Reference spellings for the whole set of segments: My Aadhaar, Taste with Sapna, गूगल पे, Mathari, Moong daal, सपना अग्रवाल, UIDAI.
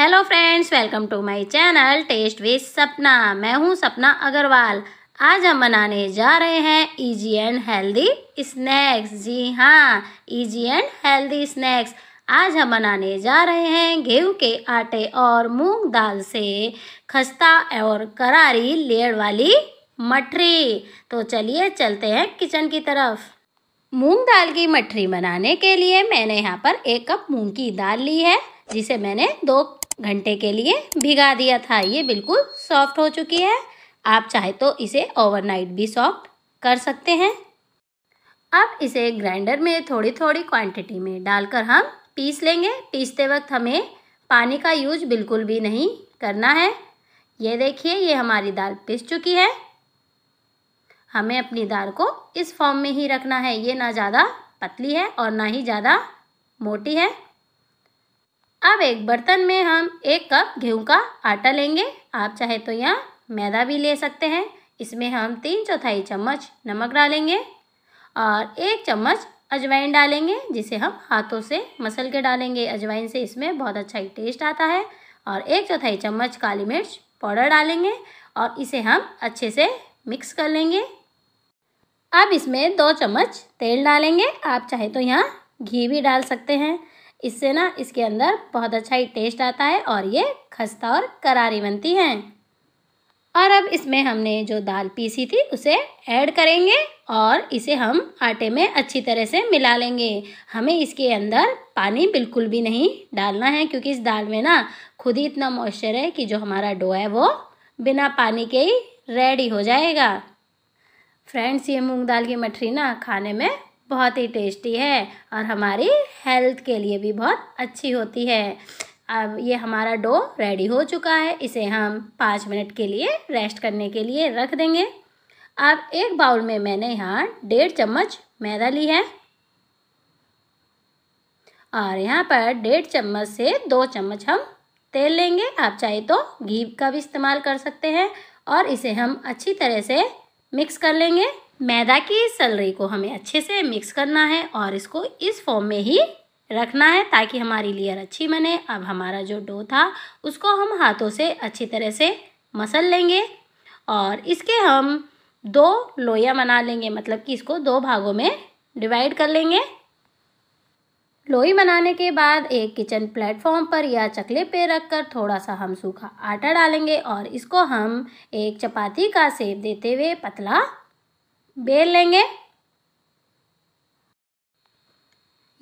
Hello friends, welcome to my channel taste with Sapna. मैं हूं सपना अग्रवाल। आज हम बनाने जा रहे हैं इजी एंड हेल्दी स्नैक्स। जी हाँ, इजी एंड हेल्दी स्नैक्स। आज हम बनाने जा रहे हैं गेहूं के आटे और मूंग दाल से खस्ता और करारी लेयर वाली मठरी। तो चलिए चलते हैं किचन की तरफ। मूंग दाल की मठरी बनाने के लिए मैंने यहाँ पर 1 कप मूंग की दाल ली है, जिसे मैंने 2 घंटे के लिए भिगा दिया था। ये बिल्कुल सॉफ्ट हो चुकी है। आप चाहे तो इसे ओवरनाइट भी सॉफ्ट कर सकते हैं। अब इसे ग्राइंडर में थोड़ी थोड़ी क्वांटिटी में डालकर हम पीस लेंगे। पीसते वक्त हमें पानी का यूज बिल्कुल भी नहीं करना है। ये देखिए, ये हमारी दाल पिस चुकी है। हमें अपनी दाल को इस फॉर्म में ही रखना है। ये ना ज़्यादा पतली है और ना ही ज़्यादा मोटी है। अब एक बर्तन में हम 1 कप गेहूं का आटा लेंगे। आप चाहे तो यहाँ मैदा भी ले सकते हैं। इसमें हम 3/4 चम्मच नमक डालेंगे और 1 चम्मच अजवाइन डालेंगे, जिसे हम हाथों से मसल के डालेंगे। अजवाइन से इसमें बहुत अच्छा ही टेस्ट आता है। और 1/4 चम्मच काली मिर्च पाउडर डालेंगे और इसे हम अच्छे से मिक्स कर लेंगे। अब इसमें 2 चम्मच तेल डालेंगे। आप चाहे तो यहाँ घी भी डाल सकते हैं। इससे ना इसके अंदर बहुत अच्छा ही टेस्ट आता है और ये खस्ता और करारी बनती हैं। और अब इसमें हमने जो दाल पीसी थी उसे ऐड करेंगे और इसे हम आटे में अच्छी तरह से मिला लेंगे। हमें इसके अंदर पानी बिल्कुल भी नहीं डालना है, क्योंकि इस दाल में ना खुद ही इतना मॉइस्चर है कि जो हमारा डो है वो बिना पानी के ही रेडी हो जाएगा। फ्रेंड्स, ये मूंग दाल की मठरी ना खाने में बहुत ही टेस्टी है और हमारी हेल्थ के लिए भी बहुत अच्छी होती है। अब ये हमारा डो रेडी हो चुका है। इसे हम 5 मिनट के लिए रेस्ट करने के लिए रख देंगे। अब एक बाउल में मैंने यहाँ 1.5 चम्मच मैदा ली है और यहाँ पर 1.5 चम्मच से 2 चम्मच हम तेल लेंगे। आप चाहे तो घी का भी इस्तेमाल कर सकते हैं। और इसे हम अच्छी तरह से मिक्स कर लेंगे। मैदा की सलरी को हमें अच्छे से मिक्स करना है और इसको इस फॉर्म में ही रखना है ताकि हमारी लेयर अच्छी बने। अब हमारा जो डो था उसको हम हाथों से अच्छी तरह से मसल लेंगे और इसके हम 2 लोइयाँ बना लेंगे, मतलब कि इसको 2 भागों में डिवाइड कर लेंगे। लोई बनाने के बाद एक किचन प्लेटफॉर्म पर या चकले पे रखकर थोड़ा सा हम सूखा आटा डालेंगे और इसको हम एक चपाती का शेप देते हुए पतला बेल लेंगे।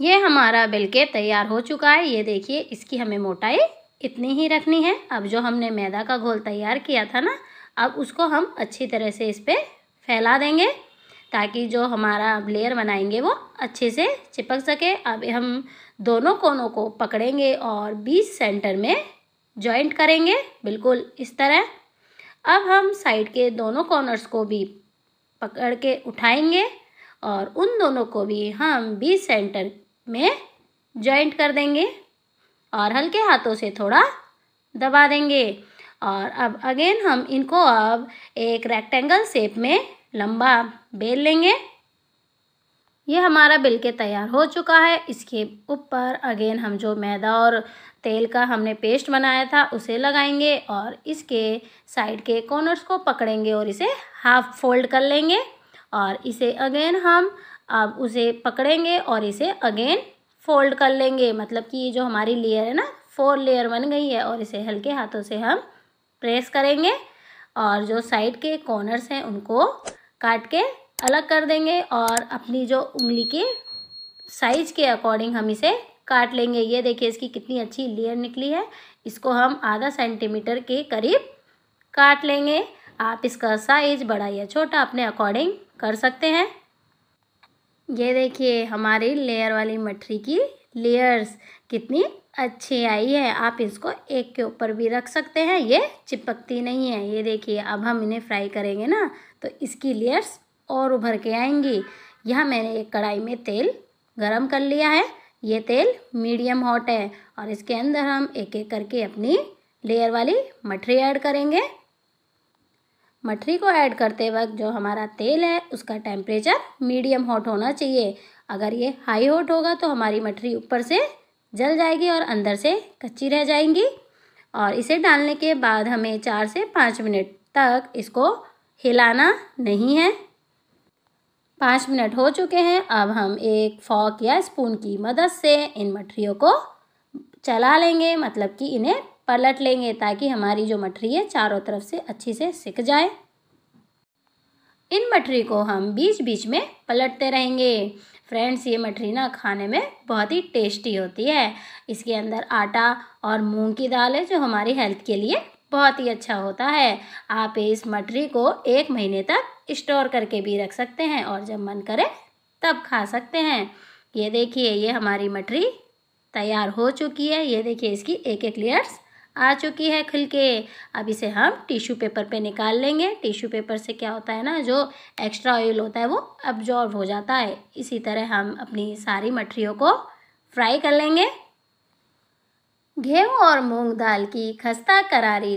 ये हमारा बेल के तैयार हो चुका है। ये देखिए, इसकी हमें मोटाई इतनी ही रखनी है। अब जो हमने मैदा का घोल तैयार किया था ना, अब उसको हम अच्छी तरह से इस पर फैला देंगे ताकि जो हमारा लेयर बनाएंगे वो अच्छे से चिपक सके। अब हम दोनों कोनों को पकड़ेंगे और बीच सेंटर में जॉइंट करेंगे, बिल्कुल इस तरह। अब हम साइड के दोनों कॉर्नर्स को भी पकड़ के उठाएंगे और उन दोनों को भी हम बीच सेंटर में जॉइंट कर देंगे और हल्के हाथों से थोड़ा दबा देंगे। और अब अगेन हम इनको अब एक रेक्टेंगल शेप में लंबा बेल लेंगे। ये हमारा बेल के तैयार हो चुका है। इसके ऊपर अगेन हम जो मैदा और तेल का हमने पेस्ट बनाया था उसे लगाएंगे और इसके साइड के कॉर्नर्स को पकड़ेंगे और इसे हाफ फोल्ड कर लेंगे। और इसे अगेन हम अब उसे पकड़ेंगे और इसे अगेन फोल्ड कर लेंगे, मतलब कि ये जो हमारी लेयर है ना 4 लेयर बन गई है। और इसे हल्के हाथों से हम प्रेस करेंगे और जो साइड के कॉर्नर्स हैं उनको काट के अलग कर देंगे और अपनी जो उंगली के साइज के अकॉर्डिंग हम इसे काट लेंगे। ये देखिए, इसकी कितनी अच्छी लेयर निकली है। इसको हम आधा सेंटीमीटर के करीब काट लेंगे। आप इसका साइज बड़ा या छोटा अपने अकॉर्डिंग कर सकते हैं। ये देखिए, हमारी लेयर वाली मठरी की लेयर्स कितनी अच्छी आई है। आप इसको एक के ऊपर भी रख सकते हैं, ये चिपकती नहीं है। ये देखिए, अब हम इन्हें फ्राई करेंगे ना तो इसकी लेयर्स और उभर के आएंगी। यहाँ मैंने एक कढ़ाई में तेल गरम कर लिया है। ये तेल मीडियम हॉट है और इसके अंदर हम एक एक करके अपनी लेयर वाली मठरी ऐड करेंगे। मठरी को ऐड करते वक्त जो हमारा तेल है उसका टेम्परेचर मीडियम हॉट होना चाहिए। अगर ये हाई हॉट होगा तो हमारी मठरी ऊपर से जल जाएगी और अंदर से कच्ची रह जाएंगी। और इसे डालने के बाद हमें 4 से 5 मिनट तक इसको हिलाना नहीं है। 5 मिनट हो चुके हैं। अब हम एक फॉर्क या स्पून की मदद से इन मठरियों को चला लेंगे, मतलब कि इन्हें पलट लेंगे ताकि हमारी जो मठरी है चारों तरफ से अच्छे से सिक जाए। इन मठरी को हम बीच बीच में पलटते रहेंगे। फ्रेंड्स, ये मठरी ना खाने में बहुत ही टेस्टी होती है। इसके अंदर आटा और मूंग की दाल है जो हमारी हेल्थ के लिए बहुत ही अच्छा होता है। आप इस मठरी को 1 महीने तक स्टोर करके भी रख सकते हैं और जब मन करे तब खा सकते हैं। ये देखिए, ये हमारी मठरी तैयार हो चुकी है। ये देखिए, इसकी एक एक लेयर्स आ चुकी है खुल के। अब इसे हम टिश्यू पेपर पे निकाल लेंगे। टिश्यू पेपर से क्या होता है ना, जो एक्स्ट्रा ऑयल होता है वो अब्जॉर्ब हो जाता है। इसी तरह हम अपनी सारी मठरियों को फ्राई कर लेंगे। गेहूँ और मूंग दाल की खस्ता करारी